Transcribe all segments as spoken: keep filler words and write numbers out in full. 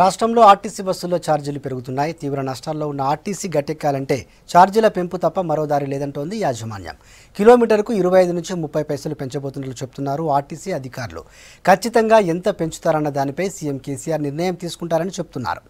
రాష్ట్రంలో ఆర్టీసీ బస్సుల్లో ఛార్జీలు పెరుగుతున్నాయి. తీవ్ర నష్టాల్లో ఉన్న ఆర్టీసీ గట్టెక్కాలంటే ఛార్జీల పెంపు తప్ప మరో దారి లేదంటోంది యాజమాన్యం. కిలోమీటర్కు ఇరవై ఐదు నుంచి ముప్పై పైసలు పెంచబోతున్నట్లు చెప్తున్నారు ఆర్టీసీ అధికారులు. ఖచ్చితంగా ఎంత పెంచుతారన్న దానిపై సీఎం కేసీఆర్ నిర్ణయం తీసుకుంటారని చెప్తున్నారు.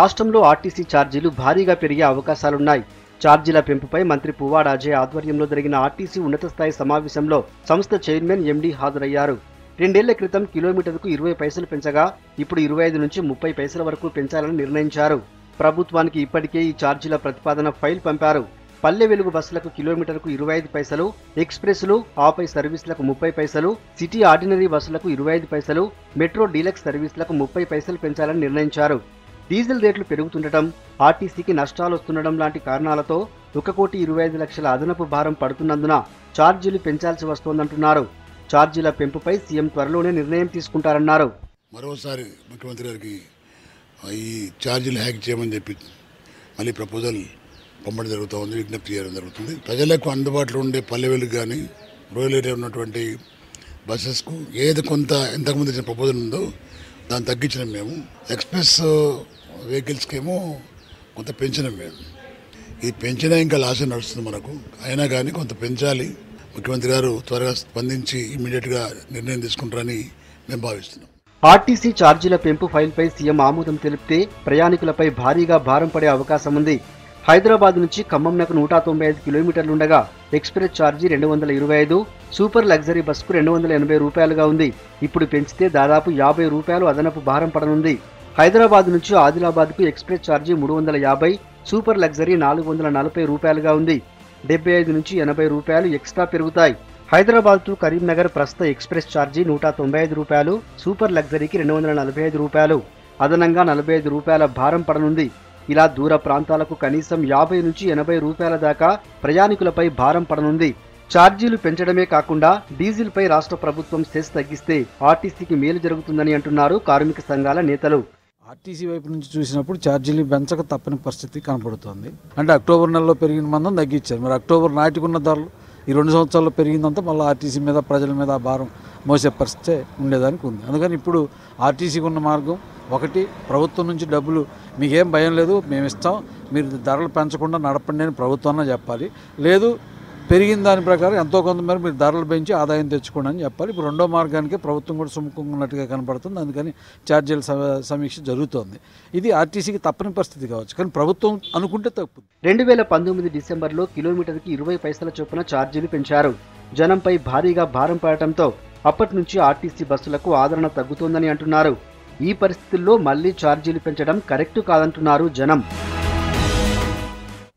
రాష్ట్రంలో ఆర్టీసీ ఛార్జీలు భారీగా పెరిగే అవకాశాలున్నాయి. ఛార్జీల పెంపుపై మంత్రి పువ్వాడ అజయ్ ఆధ్వర్యంలో జరిగిన ఆర్టీసీ ఉన్నత స్థాయి సమావేశంలో సంస్థ చైర్మన్ ఎండీ హాజరయ్యారు. రెండేళ్ల క్రితం కిలోమీటర్కు ఇరవై పైసలు పెంచగా ఇప్పుడు ఇరవై ఐదు నుంచి ముప్పై పైసల వరకు పెంచాలని నిర్ణయించారు. ప్రభుత్వానికి ఇప్పటికే ఈ ఛార్జీల ప్రతిపాదన ఫైల్ పంపారు. పల్లె వెలుగు బస్సులకు కిలోమీటర్కు ఇరవై ఐదు పైసలు, ఎక్స్ప్రెస్లు ఆపై సర్వీసులకు ముప్పై పైసలు, సిటీ ఆర్డినరీ బస్సులకు ఇరవై ఐదు పైసలు, మెట్రో డీలక్స్ సర్వీసులకు ముప్పై పైసలు పెంచాలని నిర్ణయించారు. డీజిల్ రేట్లు పెరుగుతుండటం, ఆర్టీసీకి నష్టాలు వస్తుండడం లాంటి కారణాలతో ఒక కోటి ఇరవై ఐదు లక్షల అదనపు భారం పడుతున్నందున ఛార్జీలు పెంచాల్సి వస్తోందంటున్నారు. ఛార్జీల పెంపుపై సీఎం త్వరలోనే నిర్ణయం తీసుకుంటారన్నారు. మరోసారి ముఖ్యమంత్రి గారికి ఈ ఛార్జీలు హ్యాక్ చేయమని చెప్పి మళ్ళీ ప్రపోజల్ పంపడం జరుగుతూ ఉంది, విజ్ఞప్తి చేయడం జరుగుతుంది. ప్రజలకు అందుబాటులో ఉండే పల్లెవేలు కానీ రూరల్ ఏరియా ఉన్నటువంటి బస్సెస్కు ఏది కొంత ఇంతకుముందు ఇచ్చిన ప్రపోజల్ ఉందో దాన్ని తగ్గించినాం. మేము ఎక్స్ప్రెస్ వెహికల్స్కి ఏమో కొంత పెంచినాం. మేము ఇది పెంచినా ఇంకా లాస్ నడుస్తుంది మనకు, అయినా కానీ కొంత పెంచాలి. ముఖ్యమంత్రి గారు త్వరగా స్పందించి ఇమీడియట్గా నిర్ణయం తీసుకుంటారని మేము భావిస్తున్నాం. ఆర్టీసీ ఛార్జీల పెంపు ఫైల్పై సీఎం ఆమోదం తెలిపితే ప్రయాణికులపై భారీగా భారం పడే అవకాశం ఉంది. హైదరాబాద్ నుంచి ఖమ్మంకు నూట తొంభై ఐదు కిలోమీటర్లు ఉండగా ఎక్స్ప్రెస్ ఛార్జీ రెండు వందల ఇరవై ఐదు, సూపర్ లగ్జరీ బస్సుకు రెండు వందల ఎనభై రూపాయలుగా ఉంది. ఇప్పుడు పెంచితే దాదాపు యాభై రూపాయలు అదనపు భారం పడనుంది. హైదరాబాద్ నుంచి ఆదిలాబాద్కు ఎక్స్ప్రెస్ ఛార్జీ మూడు వందల యాభై, సూపర్ లగ్జరీ నాలుగు వందల నలభై రూపాయలుగా ఉంది. డెబ్బై ఐదు నుంచి ఎనభై రూపాయలు ఎక్స్ట్రా పెరుగుతాయి. హైదరాబాద్ టు కరీంనగర్ ప్రస్తుత ఎక్స్ప్రెస్ ఛార్జీ నూట తొంభై ఐదు రూపాయలు, సూపర్ లగ్జరీకి రెండు వందల నలభై ఐదు రూపాయలు, అదనంగా నలభై ఐదు రూపాయల భారం పడనుంది. ఇలా దూర ప్రాంతాలకు కనీసం యాభై నుంచి ఎనభై రూపాయల దాకా ప్రయాణికులపై భారం పడనుంది. ఛార్జీలు పెంచడమే కాకుండా డీజిల్పై రాష్ట్ర ప్రభుత్వం సెస్ తగ్గిస్తే ఆర్టీసీకి మేలు జరుగుతుందని అంటున్నారు కార్మిక సంఘాల నేతలు. ఆర్టీసీ వైపు నుంచి చూసినప్పుడు ఛార్జీలు పెంచక తప్పని పరిస్థితి కనపడుతుంది. అంటే అక్టోబర్ నెలలో పెరిగిన మందం తగ్గించారు. మరి అక్టోబర్ నాటికున్న ధరలు ఈ రెండు సంవత్సరాల్లో పెరిగిందంతా మళ్ళీ ఆర్టీసీ మీద, ప్రజల మీద భారం మోసే పరిస్థితి ఉండేదానికి ఉంది. అందుకని ఇప్పుడు ఆర్టీసీకి ఉన్న మార్గం ఒకటి, ప్రభుత్వం నుంచి డబ్బులు మీకేం భయం లేదు, మేము ఇస్తాం, మీరు ధరలు పెంచకుండా నడపండి అని ప్రభుత్వాన్ని చెప్పాలి. లేదు, పెరిగిన దాని ప్రకారం ఎంతో కొంతమేర మీరు ధరలు పెంచి ఆదాయం తెచ్చుకోండి అని చెప్పాలి. ఇప్పుడు రెండో మార్గానికి ప్రభుత్వం కూడా సుముఖంగా ఉన్నట్టుగా కనపడుతుంది. అందుకని ఛార్జీల సమీక్ష జరుగుతోంది. ఇది ఆర్టీసీకి తప్పని పరిస్థితి కావచ్చు, కానీ ప్రభుత్వం అనుకుంటే తప్పు. రెండు వేల పంతొమ్మిది డిసెంబర్లో కిలోమీటర్కి ఇరవై పైసల చొప్పున ఛార్జీలు పెంచారు. జనంపై భారీగా భారం పడటంతో అప్పటి నుంచి ఆర్టీసీ బస్సులకు ఆదరణ తగ్గుతోందని అంటున్నారు. ఈ పరిస్థితుల్లో మళ్లీ ఛార్జీలు పెంచడం కరెక్టు కాదంటున్నారు జనం.